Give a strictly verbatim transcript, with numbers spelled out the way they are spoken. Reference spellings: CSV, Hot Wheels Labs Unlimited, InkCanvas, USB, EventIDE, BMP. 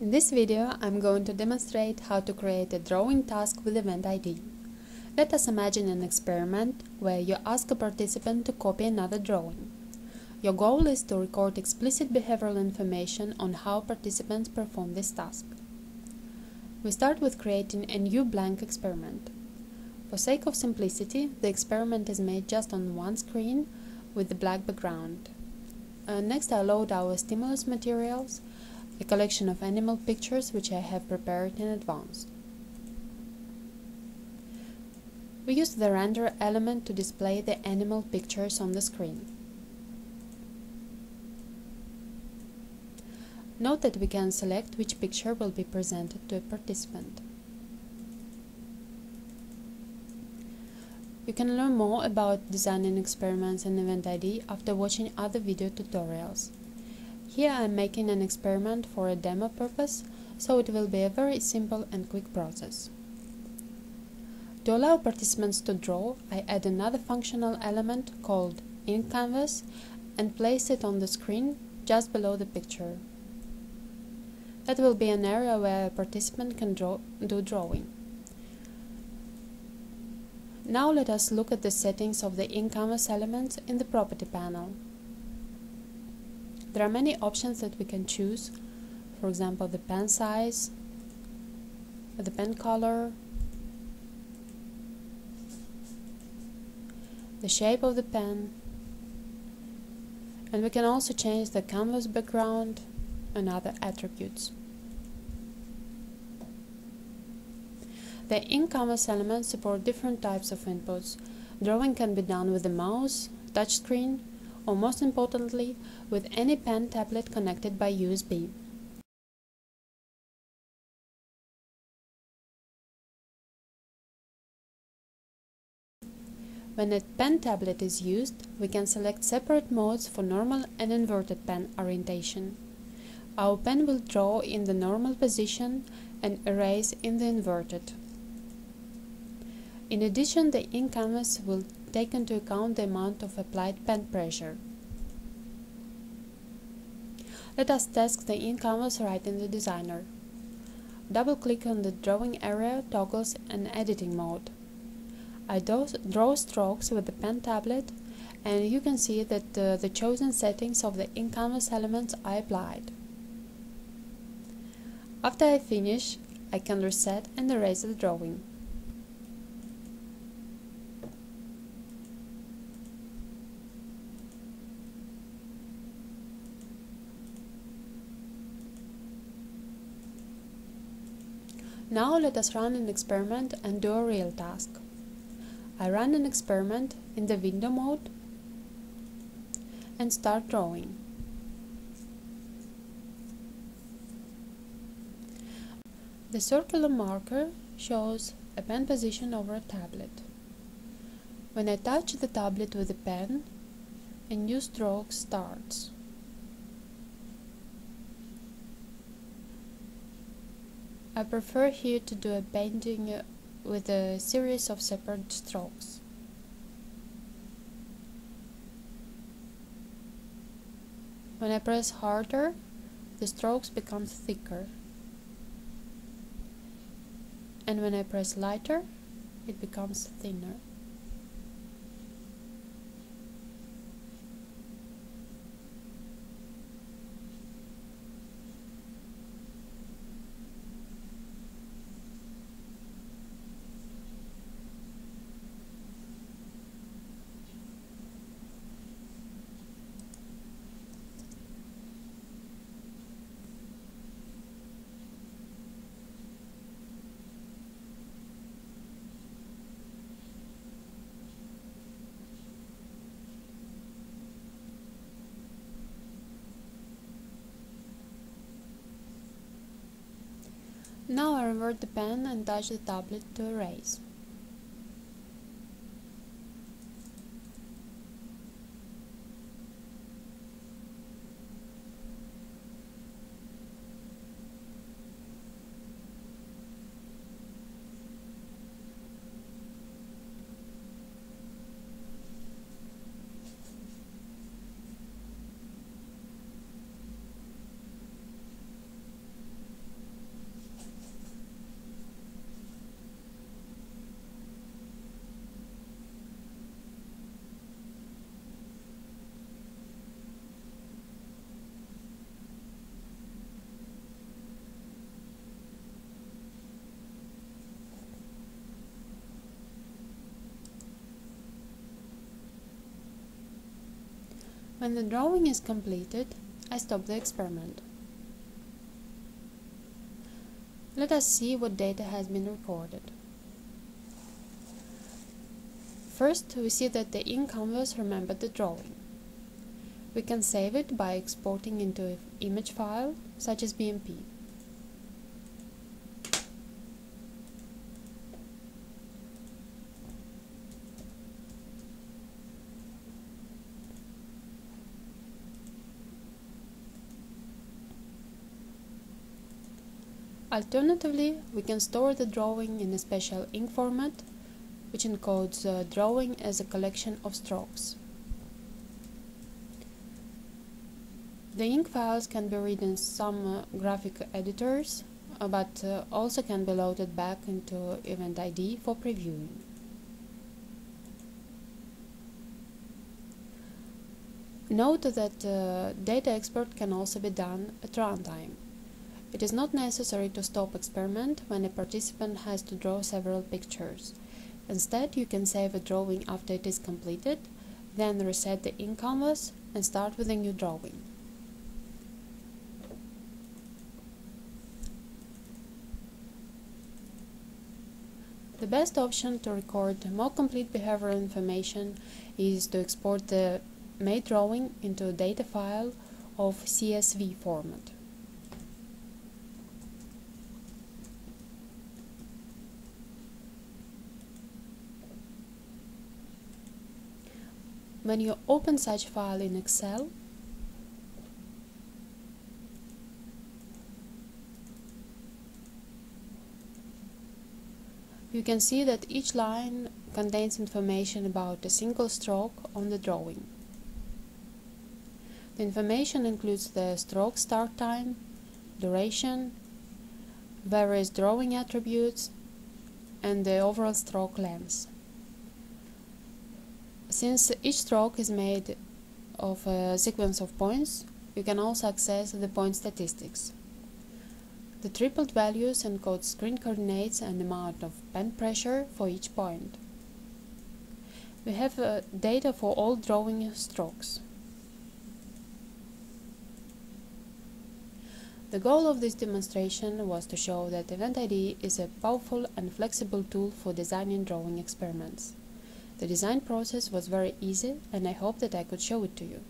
In this video, I'm going to demonstrate how to create a drawing task with EventIDE. Let us imagine an experiment where you ask a participant to copy another drawing. Your goal is to record explicit behavioral information on how participants perform this task. We start with creating a new blank experiment. For sake of simplicity, the experiment is made just on one screen with the black background. Uh, next, I load our stimulus materials, a collection of animal pictures which I have prepared in advance. We use the render element to display the animal pictures on the screen. Note that we can select which picture will be presented to a participant. You can learn more about designing experiments in EventIDE after watching other video tutorials. Here I am making an experiment for a demo purpose, so it will be a very simple and quick process. To allow participants to draw, I add another functional element called InkCanvas and place it on the screen just below the picture. That will be an area where a participant can draw, do drawing. Now let us look at the settings of the InkCanvas elements in the property panel. There are many options that we can choose, for example the pen size, the pen color, the shape of the pen, and we can also change the canvas background and other attributes. The InkCanvas elements support different types of inputs. Drawing can be done with the mouse, touchscreen, or most importantly, with any pen tablet connected by U S B. When a pen tablet is used, we can select separate modes for normal and inverted pen orientation. Our pen will draw in the normal position and erase in the inverted. In addition, the InkCanvas will take into account the amount of applied pen pressure. Let us test the InkCanvas right in the designer. Double-click on the drawing area toggles an editing mode. I draw strokes with the pen tablet, and you can see that uh, the chosen settings of the InkCanvas elements are applied. After I finish, I can reset and erase the drawing. Now let us run an experiment and do a real task. I run an experiment in the window mode and start drawing. The circular marker shows a pen position over a tablet. When I touch the tablet with a pen, a new stroke starts. I prefer here to do a bending with a series of separate strokes. When I press harder, the strokes become thicker, and when I press lighter, it becomes thinner. Now I revert the pen and touch the tablet to erase. When the drawing is completed, I stop the experiment. Let us see what data has been recorded. First, we see that the InkCanvas remembered the drawing. We can save it by exporting into an image file, such as B M P. Alternatively, we can store the drawing in a special ink format, which encodes a drawing as a collection of strokes. The ink files can be read in some uh, graphic editors, uh, but uh, also can be loaded back into EventIDE for previewing. Note that uh, data export can also be done at runtime. It is not necessary to stop experiment when a participant has to draw several pictures. Instead, you can save a drawing after it is completed, then reset the InkCanvas and start with a new drawing. The best option to record more complete behavioral information is to export the made drawing into a data file of C S V format. When you open such file in Excel, you can see that each line contains information about a single stroke on the drawing. The information includes the stroke start time, duration, various drawing attributes, and the overall stroke length. Since each stroke is made of a sequence of points, you can also access the point statistics. The tripled values encode screen coordinates and amount of pen pressure for each point. We have uh, data for all drawing strokes. The goal of this demonstration was to show that EventIDE is a powerful and flexible tool for designing drawing experiments. The design process was very easy, and I hope that I could show it to you.